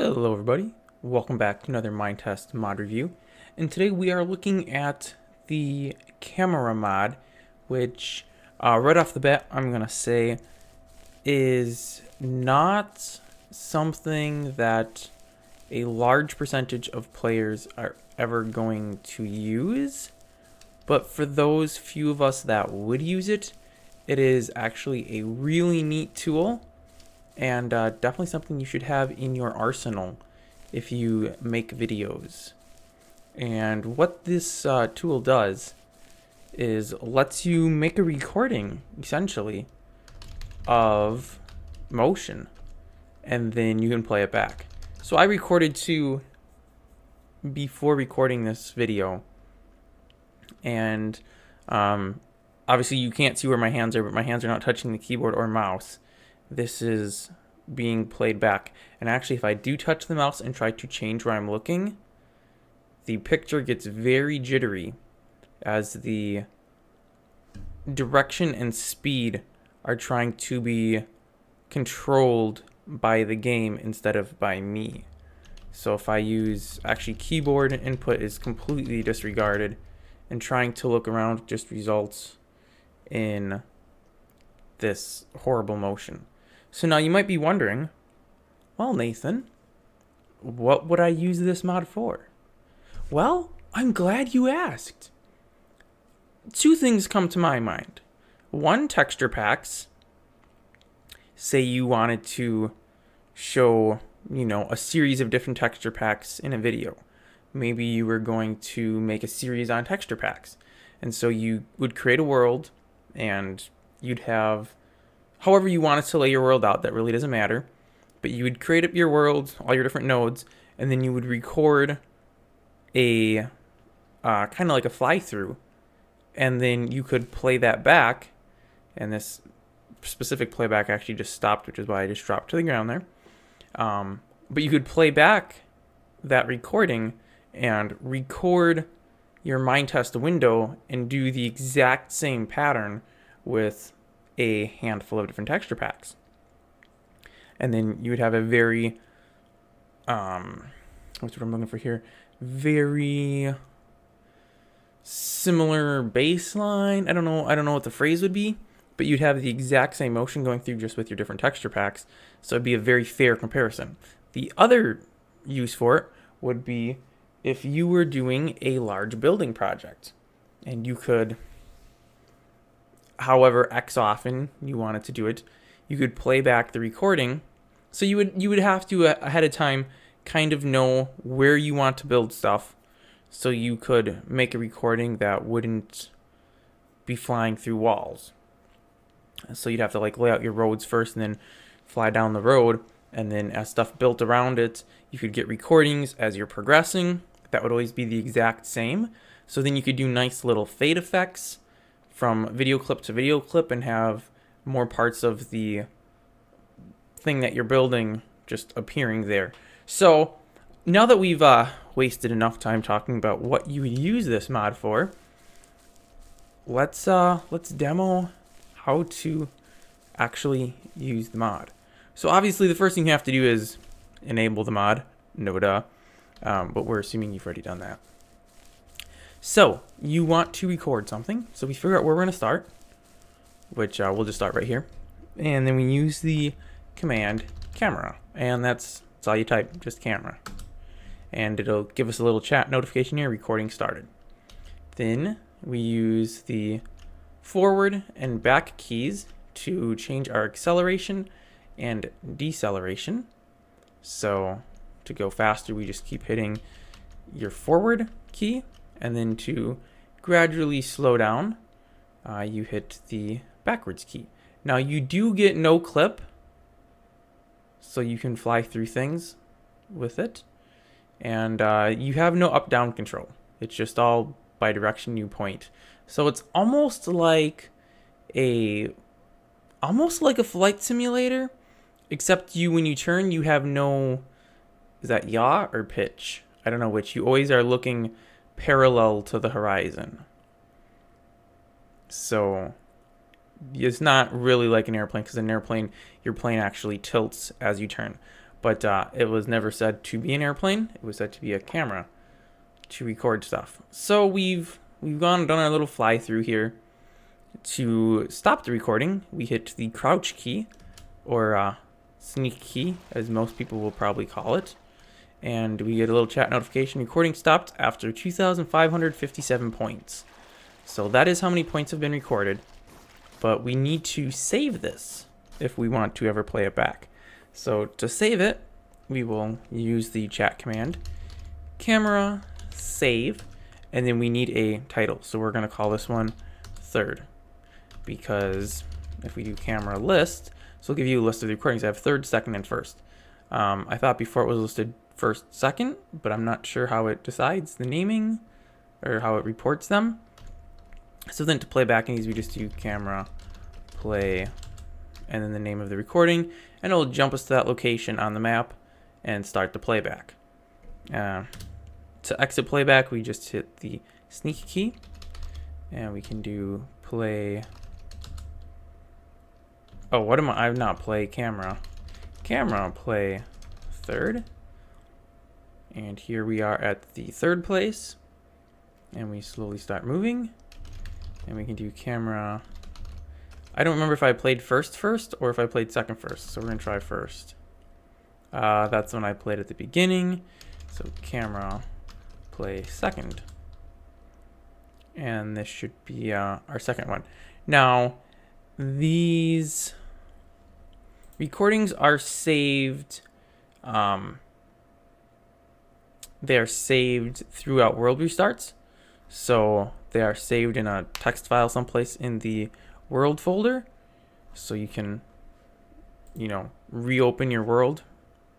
Hello everybody, welcome back to another Minetest mod review, and today we are looking at the camera mod, which right off the bat I'm gonna say is not something that a large percentage of players are ever going to use, but for those few of us that would use it, it is actually a really neat tool. And definitely something you should have in your arsenal if you make videos. And what this tool does is lets you make a recording, essentially, of motion, and then you can play it back. So I recorded two before recording this video, and obviously you can't see where my hands are, but my hands are not touching the keyboard or mouse. This is being played back, and actually if I do touch the mouse and try to change where I'm looking, the picture gets very jittery as the direction and speed are trying to be controlled by the game instead of by me. So if I use, actually keyboard input is completely disregarded, and trying to look around just results in this horrible motion. So now you might be wondering, well, Nathan, what would I use this mod for? Well, I'm glad you asked. Two things come to my mind. One, texture packs. Say you wanted to show, you know, a series of different texture packs in a video. Maybe you were going to make a series on texture packs. And so you would create a world, and you'd have however you wanted to lay your world out, that really doesn't matter, but you would create up your world, all your different nodes, and then you would record a kind of like a fly through, and then you could play that back. And this specific playback actually just stopped, which is why I just dropped to the ground there, but you could play back that recording and record your Minetest window and do the exact same pattern with a handful of different texture packs. And then you would have a very, what's what I'm looking for here? Very similar baseline. I don't know what the phrase would be, but you'd have the exact same motion going through just with your different texture packs. So it'd be a very fair comparison. The other use for it would be if you were doing a large building project, and you could, however X often you wanted to do it, you could play back the recording. So you would have to ahead of time kind of know where you want to build stuff, so you could make a recording that wouldn't be flying through walls. So you'd have to like lay out your roads first and then fly down the road, and then as stuff built around it, you could get recordings as you're progressing that would always be the exact same. So then you could do nice little fade effects from video clip to video clip and have more parts of the thing that you're building just appearing there. So now that we've wasted enough time talking about what you use this mod for, let's demo how to actually use the mod. So obviously the first thing you have to do is enable the mod, no duh, but we're assuming you've already done that. So you want to record something, so we figure out where we're going to start, which we'll just start right here, and then we use the command camera, and that's all you type, just camera, and it'll give us a little chat notification here, recording started. Then we use the forward and back keys to change our acceleration and deceleration. So to go faster, we just keep hitting your forward key, and then to gradually slow down, you hit the backwards key. Now you do get no clip, so you can fly through things with it, and you have no up-down control. It's just all by direction you point. So it's almost like a flight simulator, except when you turn, you have no, is that yaw or pitch? I don't know which. You always are looking parallel to the horizon, so it's not really like an airplane, because an airplane your plane actually tilts as you turn, But it was never said to be an airplane. It was said to be a camera to record stuff. So we've gone and done our little fly through here. To stop the recording, we hit the crouch key, or sneak key, as most people will probably call it. And we get a little chat notification, recording stopped after 2,557 points. So that is how many points have been recorded. But we need to save this if we want to ever play it back. So to save it, we will use the chat command, camera, save, and then we need a title. So we're gonna call this one third, because if we do camera list, so it'll give you a list of the recordings. I have third, second, and first. I thought before it was listed first, second, but I'm not sure how it decides the naming or how it reports them. So then to play back, it needs to be just do camera play and then the name of the recording, and it'll jump us to that location on the map and start the playback. To exit playback, we just hit the sneak key, and we can do play. Oh, what am I? I've not play camera. Camera play third. And here we are at the third place. And we slowly start moving. And we can do camera. I don't remember if I played first or if I played second first. So we're going to try first. That's when I played at the beginning. So camera play second. And this should be our second one. Now, these recordings are saved. They are saved throughout world restarts. So they are saved in a text file someplace in the world folder. So you can, reopen your world,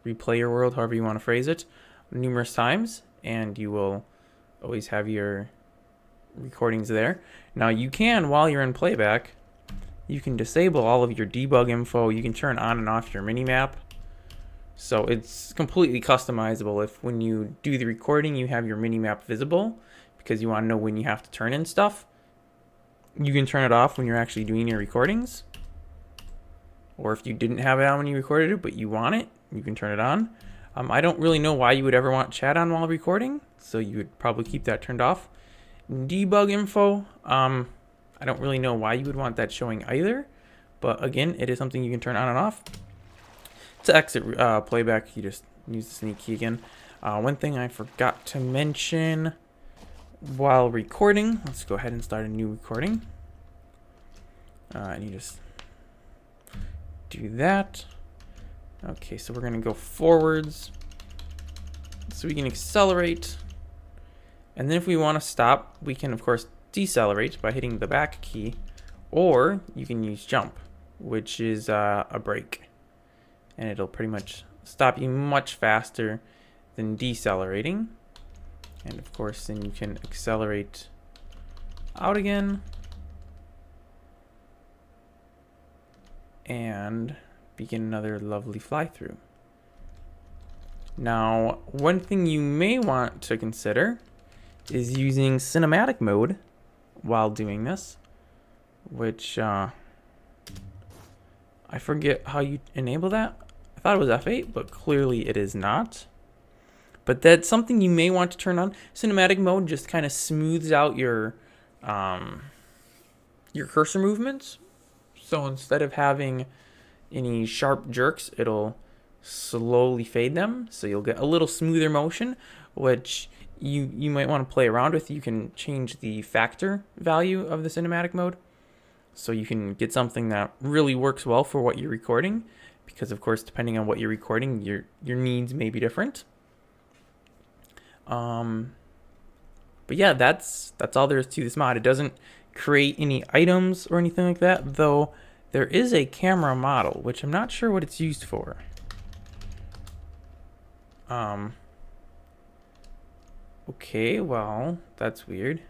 replay your world, however you want to phrase it, numerous times. And you will always have your recordings there. Now you can, while you're in playback, you can disable all of your debug info. You can turn on and off your minimap. So it's completely customizable. If when you do the recording, you have your minimap visible because you want to know when you have to turn in stuff, you can turn it off when you're actually doing your recordings. Or if you didn't have it on when you recorded it, but you want it, you can turn it on. I don't really know why you would ever want chat on while recording, so you would probably keep that turned off. Debug info, I don't really know why you would want that showing either, but again, it is something you can turn on and off. To exit playback, you just use the sneak key again. One thing I forgot to mention while recording, let's go ahead and start a new recording. And you just do that. Okay, so we're gonna go forwards so we can accelerate. And then if we want to stop, we can, of course, decelerate by hitting the back key, or you can use jump, which is a brake. And it'll pretty much stop you much faster than decelerating. And, of course, then you can accelerate out again. And begin another lovely fly-through. Now, one thing you may want to consider is using cinematic mode while doing this, which I forget how you enable that. I thought it was F8, but clearly it is not. But that's something you may want to turn on. Cinematic mode just kind of smooths out your cursor movements. So instead of having any sharp jerks, it'll slowly fade them. So you'll get a little smoother motion, which you might want to play around with. You can change the factor value of the cinematic mode, so you can get something that really works well for what you're recording, because of course, depending on what you're recording, your needs may be different. But yeah, that's all there is to this mod. It doesn't create any items or anything like that, though there is a camera model, which I'm not sure what it's used for. Okay, well, that's weird.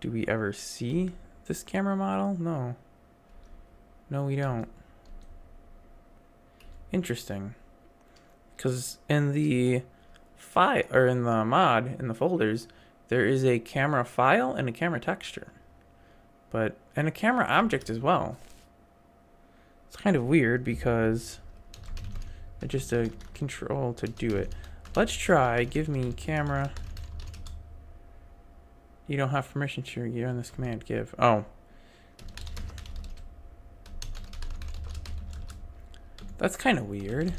Do we ever see this camera model? No. No, we don't. Interesting. Because in the file, or in the mod, in the folders, there is a camera file and a camera texture. But, and a camera object as well. It's kind of weird because Just a control to do it. Let's try. Give me camera. You don't have permission to your gear on this command. Give. Oh. That's kind of weird.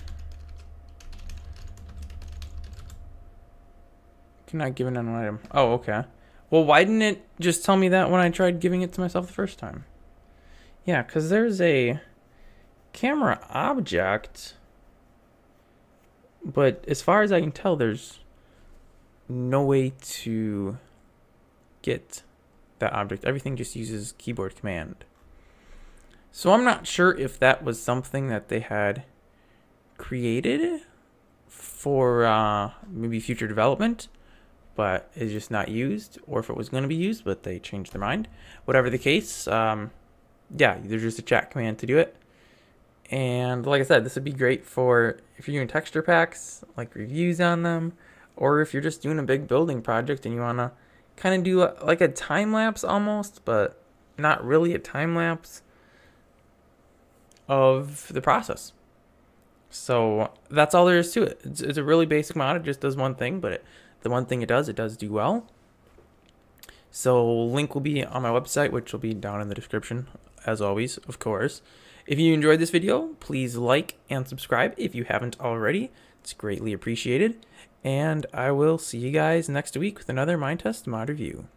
Cannot give it on an item. Oh, okay. Well, why didn't it just tell me that when I tried giving it to myself the first time? Yeah, because there's a camera object, but as far as I can tell, there's no way to get that object. Everything just uses keyboard command. So I'm not sure if that was something that they had created for maybe future development, but it's just not used, or if it was going to be used, but they changed their mind. Whatever the case, yeah, there's just a chat command to do it. And like I said, this would be great for if you're doing texture packs, like reviews on them, or if you're just doing a big building project and you want to kind of do like a time lapse almost, but not really a time lapse of the process. So that's all there is to it. It's a really basic mod. It just does one thing, but the one thing it does do well. So link will be on my website, which will be down in the description, as always, of course. If you enjoyed this video, please like and subscribe if you haven't already. It's greatly appreciated. And I will see you guys next week with another Minetest mod review.